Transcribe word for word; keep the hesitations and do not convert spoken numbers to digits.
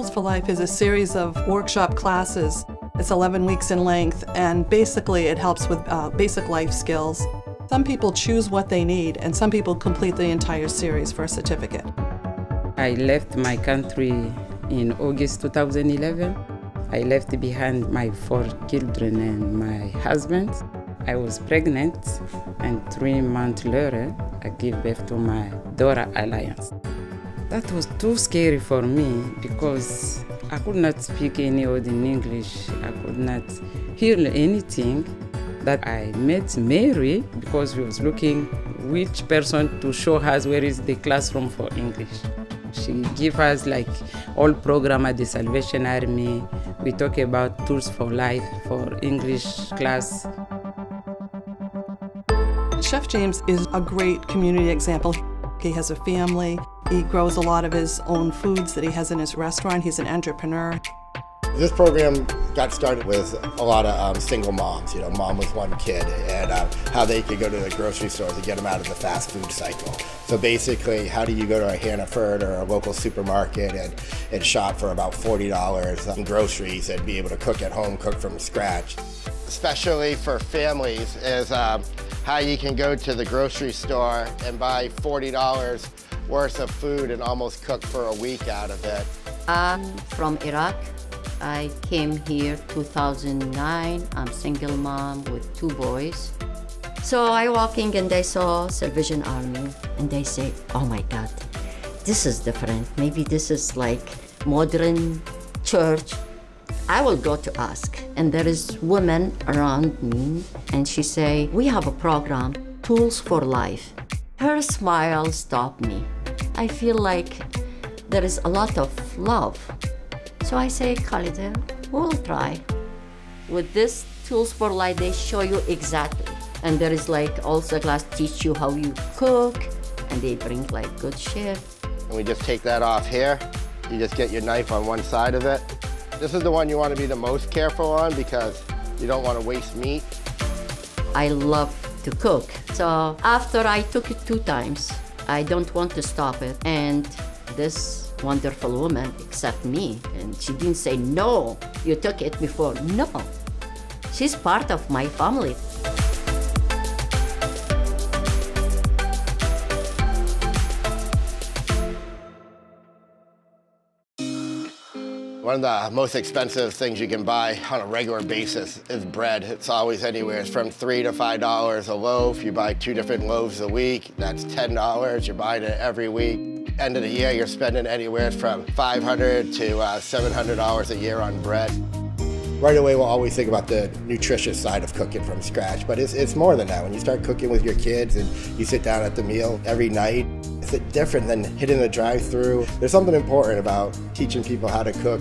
Tools for Life is a series of workshop classes. It's eleven weeks in length, and basically it helps with uh, basic life skills. Some people choose what they need, and some people complete the entire series for a certificate. I left my country in August two thousand eleven. I left behind my four children and my husband. I was pregnant, and three months later, I gave birth to my Dora Alliance. That was too scary for me because I could not speak any word in English. I could not hear anything. That I met Mary because we was looking which person to show us where is the classroom for English. She gave us like all program at the Salvation Army. We talk about Tools for Life for English class. Chef James is a great community example. He has a family. He grows a lot of his own foods that he has in his restaurant. He's an entrepreneur. This program got started with a lot of um, single moms, you know, mom with one kid, and uh, how they could go to the grocery store to get them out of the fast food cycle. So basically, how do you go to a Hannaford or a local supermarket and, and shop for about forty dollars in groceries and be able to cook at home, cook from scratch? Especially for families is um, how you can go to the grocery store and buy forty dollars worth of food and almost cook for a week out of it. I'm from Iraq. I came here two thousand nine. I'm a single mom with two boys. So I walk in and I saw Salvation Army and they say, oh my God, this is different. Maybe this is like modern church. I will go to ask. And there is women around me and she say, we have a program, Tools for Life. Her smile stopped me. I feel like there is a lot of love. So I say, Khalidil, we'll try. With this Tools for Life, they show you exactly. And there is like also class teach you how you cook, and they bring like good chef. And we just take that off here. You just get your knife on one side of it. This is the one you want to be the most careful on because you don't want to waste meat. I love to cook. So after I took it two times, I don't want to stop it. And this wonderful woman except me, and she didn't say no, you took it before. No, she's part of my family. One of the most expensive things you can buy on a regular basis is bread. It's always anywhere it's from three to five dollars a loaf. You buy two different loaves a week, that's ten dollars. You're buying it every week. End of the year, you're spending anywhere from five hundred dollars to uh, seven hundred dollars a year on bread. Right away, we'll always think about the nutritious side of cooking from scratch, but it's, it's more than that. When you start cooking with your kids and you sit down at the meal every night, it's different than hitting the drive-through. There's something important about teaching people how to cook.